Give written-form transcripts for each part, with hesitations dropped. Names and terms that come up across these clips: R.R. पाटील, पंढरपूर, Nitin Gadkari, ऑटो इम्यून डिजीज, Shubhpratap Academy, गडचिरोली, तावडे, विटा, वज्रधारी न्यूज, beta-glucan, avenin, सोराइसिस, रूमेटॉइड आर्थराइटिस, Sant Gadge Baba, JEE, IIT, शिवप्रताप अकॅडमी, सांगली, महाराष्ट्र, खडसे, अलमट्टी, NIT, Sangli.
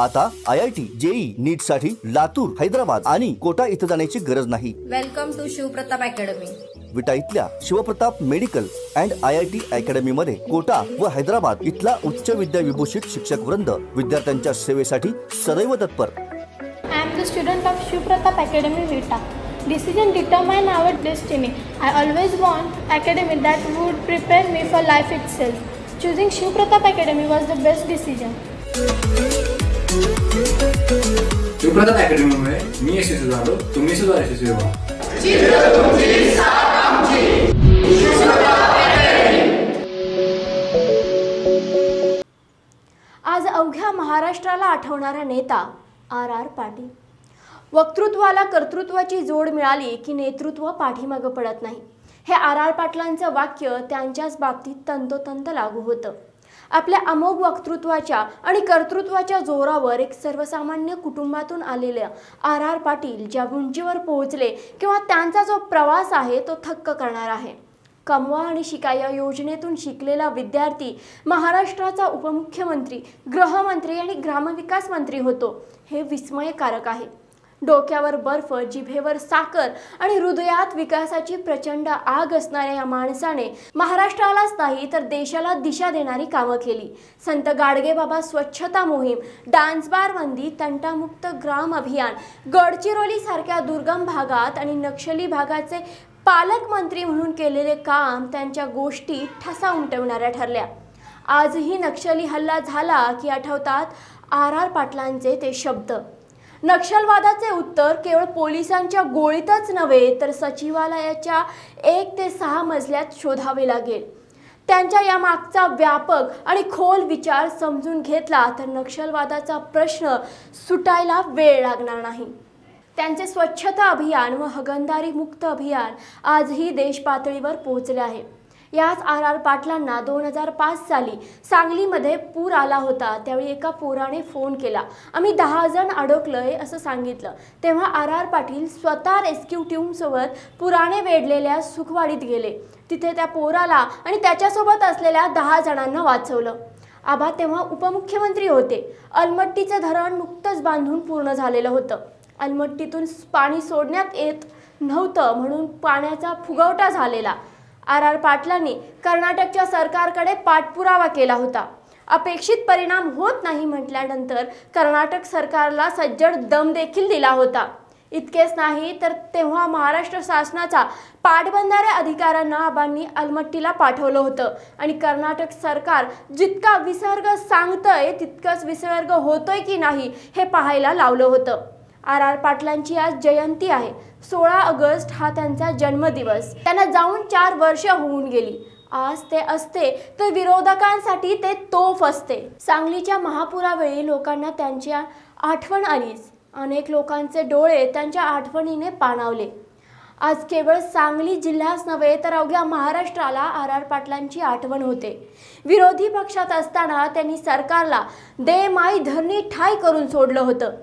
आता IIT, JEE, NIT साठी लातूर, हैदराबाद आणि कोटा इथे जाण्याची गरज नाही। Welcome to शिवप्रताप अकॅडमी। विटा इथल्या Shivpratap medical and IIT academy मध्ये कोटा व हैदराबाद इथला उच्च विद्या विभूषित शिक्षक वृंद विद्यार्थ्यांच्या सेवेसाठी सदैव तत्पर। I am the student of शिवप्रताप अकॅडमी विटा। Decision determine our destiny. I always want academy that would prepare me for life itself. Choosing Shubhpratap Academy was the best decision. Shubhpratap Academy में मी यशस्वी झालो, तुम्ही सुद्धा यशस्वी व्हा। जिद्द तुमची साथ आमची। Shubhpratap Academy। आज अवघ्या महाराष्ट्राला आठवणारा नेता R.R. पाटील। वक्तृत्वाला कर्तृत्वाची जोड मिळाली की नेतृत्व पाठीमागे पडत नाही, हे R.R. पाटलांचं वाक्य त्यांच्याच बाबतीत तंतोतंत लागू होतं। आपल्या अमोघ वक्तृत्वाच्या आणि कर्तृत्वाच्या जोरावर एक सर्वसामान्य कुटुंबातून आलेले R.R. पाटील ज्या उंचीवर पोहोचले किंवा त्यांचा जो प्रवास आहे तो थक्क करणार आहे। कमवा आणि शिका या योजनेतून शिकलेला विद्यार्थी महाराष्ट्राचा उपमुख्यमंत्री, गृहमंत्री आणि ग्रामविकास मंत्री होतो, हे विस्मयकारक आहे। डोक्यावर बर्फ, जिभेवर साखर आणि हृदयात विकासाची प्रचंड आग असणाऱ्या या माणसाने महाराष्ट्रालाच नाही तर देशाला दिशा देणारी कामं केली। संत गाडगे बाबा स्वच्छता मोहीम, डान्स बार बंदी, तंटामुक्त ग्राम अभियान, गडचिरोली सारख्या दुर्गम भागात आणि नक्षली भागाचे पालकमंत्री म्हणून केलेले काम त्यांच्या गोष्टी ठसा उमटवणाऱ्या ठरल्या। आजही नक्षली हल्ला झाला की आठवतात R.R. पाटलांचे ते शब्द। नक्षलवादाचे उत्तर केवळ पोलिसांच्या गोळीतच नव्हे तर सचिवालयाच्या 1 ते 6 मजल्यात शोधावे लागेल। त्यांच्या या मागचा व्यापक आणि खोल विचार समजून घेतला तर नक्षलवादाचा प्रश्न सुटायला वेळ लागणार नाही। त्यांचे स्वच्छता अभियान व हगणदारी मुक्त अभियान आजही देश पातळीवर पोहोचले आहे। याच R.R. पाटलांना 2005 साली सांगलीमध्ये पूर आला होता, त्यावेळी एका पोराने फोन केला, आम्ही 10 जण अडकलोय असं सांगितलं, तेव्हा R.R. पाटील स्वतः रेस्क्यू टीमसोबत पुराने वेढलेल्या सुखवाडीत गेले। तिथे त्या पोराला आणि त्याच्यासोबत असलेल्या 10 जणांना वाचवलं। आबा तेव्हा उपमुख्यमंत्री होते। अलमट्टीचं धरण नुकतंच बांधून पूर्ण झालेलं होतं। अलमट्टीतून पाणी सोडण्यात येत नव्हतं म्हणून पाण्याचा फुगवटा झालेला। R.R. पाटलांनी कर्नाटकच्या सरकारकडे पाठपुरावा केला होता। अपेक्षित परिणाम होत नाही म्हटल्यानंतर कर्नाटक सरकारला सज्जड दम देखील दिला होता। इतकेच नाही तर तेव्हा महाराष्ट्र शासनाचा पाटबंधारे अधिकाऱ्यांना आबांनी अलमट्टीला पाठवलं होतं आणि कर्नाटक सरकार जितका विसर्ग सांगतंय तितकाच विसर्ग होतोय की नाही हे पाहायला लावलं होतं। R.R. पाटलांची आज जयंती आहे। 16 ऑगस्ट हा त्यांचा जन्मदिवस। त्यांना जाऊन 4 वर्ष होऊन गेली। आज ते असते तर विरोधकांसाठी ते तोफ असते। सांगलीच्या महापुरावेळी लोकांना त्यांची आठवण आलीच। अनेक लोकांचे डोळे त्यांच्या आठवणीने पाणावले। आज केवळ सांगली जिल्हाच नव्हे तर अवघ्या महाराष्ट्राला R.R. पाटलांची आठवण होते। विरोधी पक्षात असताना त्यांनी सरकारला दे माई धरणी ठाई करून सोडलं होतं।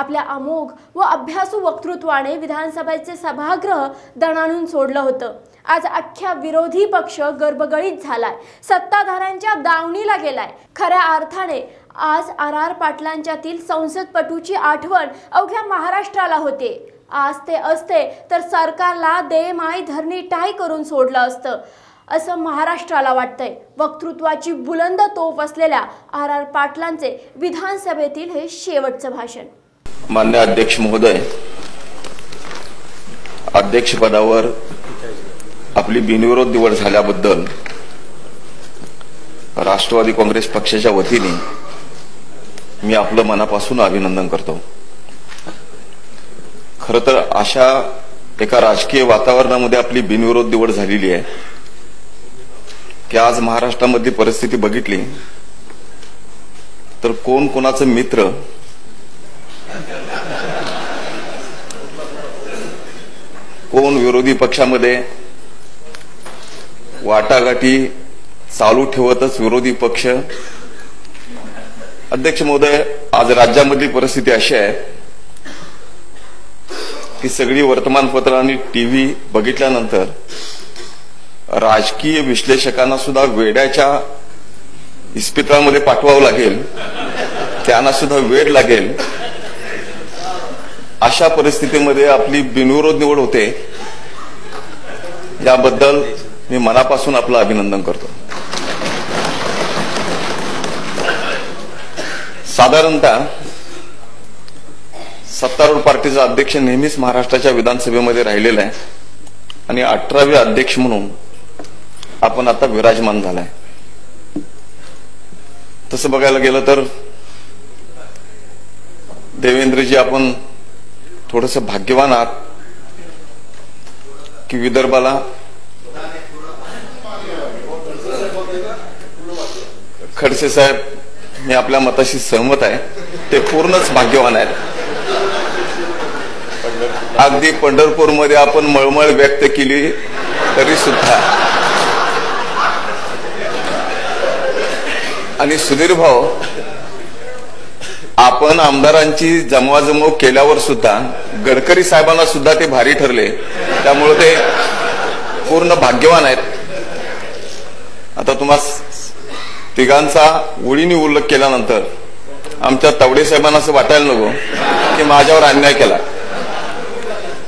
आपल्या अमोघ व अभ्यासू वक्तृत्वाने विधानसभेचे सभागृह दणाणून सोडलं होतं। आज अख्ख्या विरोधी पक्ष गर्भगळीत झालाय, सत्ताधाऱ्यांच्या दावणीला गेलाय। खऱ्या अर्थाने आज R.R. पाटलांच्यातील संसदपटूची आठवण अवघ्या महाराष्ट्राला होते। आज ते असते तर सरकारला दे माई धरणी टाय करून सोडलं असतं असं महाराष्ट्राला वाटतंय। वक्तृत्वाची बुलंद तोफ असलेल्या R.R. पाटलांचे विधानसभेतील हे शेवटचं भाषण। माननीय अध्यक्ष महोदय, अध्यक्ष पदावर आपली बिनविरोध निवड झाल्याबद्दल राष्ट्रवादी काँग्रेस पक्षाच्या वतीने मी आपलं मनापासून अभिनंदन करतो। खरं तर अशा एका राजकीय वातावरणामध्ये आपली बिनविरोध निवड झालेली आहे की आज महाराष्ट्रामधली परिस्थिती बघितली तर कोण कोणाचं मित्र, कोण विरोधी पक्षामध्ये वाटाघाटी चालू ठेवतच विरोधी पक्ष। अध्यक्ष महोदय, आज राज्यामधली परिस्थिती अशी आहे की सगळी वर्तमानपत्र आणि टीव्ही बघितल्यानंतर राजकीय विश्लेषकांना सुद्धा वेड्याच्या इस्पितळामध्ये पाठवावं लागेल त्यांना सुद्धा वेळ लागेल, अशा परिस्थितीमध्ये आपली बिनविरोध निवड होते, याबद्दल मी मनापासून आपलं अभिनंदन करतो. साधारणतः सत्तारूढ पार्टीचा अध्यक्ष नेहमीच महाराष्ट्राच्या विधानसभेमध्ये राहिलेला आहे आणि 18वे अध्यक्ष म्हणून आपण आता विराजमान झालाय. तसं बघायला गेलं तर देवेंद्रजी, आपण थोडंसं भाग्यवान आहात की विदर्भाला खडसे साहेब मी आपल्या मताशी सहमत आहे, ते पूर्णच भाग्यवान आहेत. अगदी पंढरपूर मध्ये आपण मळमळ व्यक्त केली तरी सुद्धा, आणि सुधीर भाऊ आपण आमदारांची जमवाजमव केल्यावर सुद्धा गडकरी साहेबांना सुद्धा ते भारी ठरले, त्यामुळे ते पूर्ण भाग्यवान आहेत. आता तुम्हा तिघांचा ओळीने उल्लेख केल्यानंतर आमच्या तावडे साहेबांना असं वाटायला नको की माझ्यावर अन्याय केला.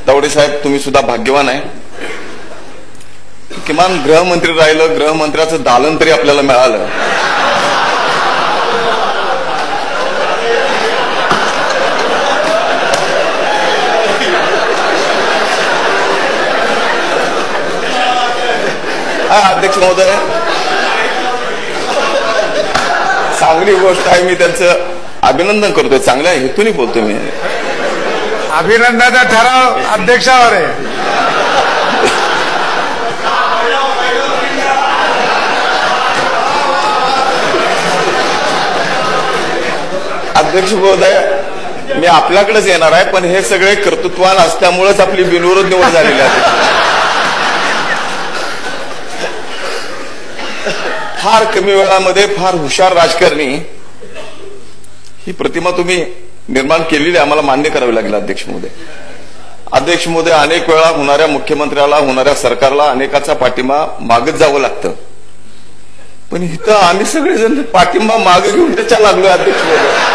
तावडे साहेब तुम्ही सुद्धा भाग्यवान आहे, किमान गृहमंत्री राहिलं, गृहमंत्र्याचं दालन तरी आपल्याला मिळालं. अध्यक्ष महोदय, चांगली गोष्ट आहे, मी त्यांचं अभिनंदन करतोय, चांगल्या हेतूने बोलतो मी. अभिनंदनाचा ठराव अध्यक्षावर आहे. अध्यक्ष महोदय, मी आपल्याकडेच येणार आहे, पण हे सगळे कर्तृत्वान असल्यामुळेच आपली बिनविरोध निवड झालेली आहे. फार कमी वेळामध्ये फार हुशार राजकारणी ही प्रतिमा तुम्ही निर्माण केलेली आम्हाला मान्य करावी लागेल. अध्यक्ष महोदय, अध्यक्ष महोदय, अनेक वेळा होणाऱ्या मुख्यमंत्र्याला, होणाऱ्या सरकारला अनेकाचा पाठिंबा मागत जावं लागतं, पण इथं आम्ही सगळेजण पाठिंबा मागे घेऊन त्याच्या लागलोय. अध्यक्ष महोदय,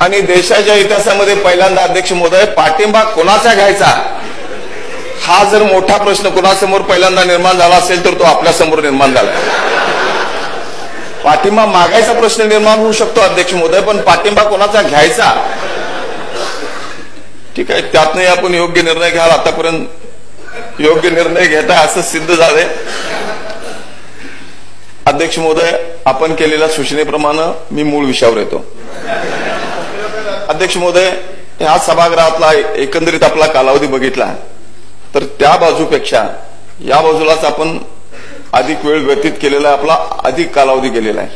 आणि देशाच्या इतिहासामध्ये पहिल्यांदा अध्यक्ष महोदय पाठिंबा कोणाचा घ्यायचा हा जर मोठा प्रश्न कोणासमोर पहिल्यांदा निर्माण झाला असेल तर तो आपल्यासमोर निर्माण झाला. पाठिंबा मागायचा प्रश्न निर्माण होऊ शकतो अध्यक्ष महोदय, पण पाठिंबा कोणाचा घ्यायचा, ठीक आहे, त्यातनंही आपण योग्य निर्णय घ्याल. आतापर्यंत योग्य निर्णय घेता असं सिद्ध झालंय. अध्यक्ष महोदय, आपण केलेल्या सूचनेप्रमाणे मी मूळ विषयावर येतो. अध्यक्ष महोदय, ह्या सभागृहातला एकंदरीत आपला कालावधी बघितला तर त्या बाजूपेक्षा या बाजूलाच आपण अधिक वेळ व्यतीत केलेला आहे, आपला अधिक कालावधी गेलेला आहे,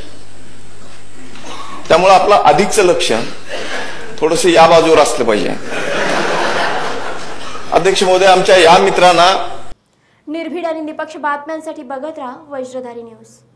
त्यामुळे आपलं अधिकचं लक्ष थोडंसं या बाजूवर असलं पाहिजे. अध्यक्ष महोदय, आमच्या या मित्रांना निर्भीड आणि निपक्ष बातम्यांसाठी बघत राहा वज्रधारी न्यूज.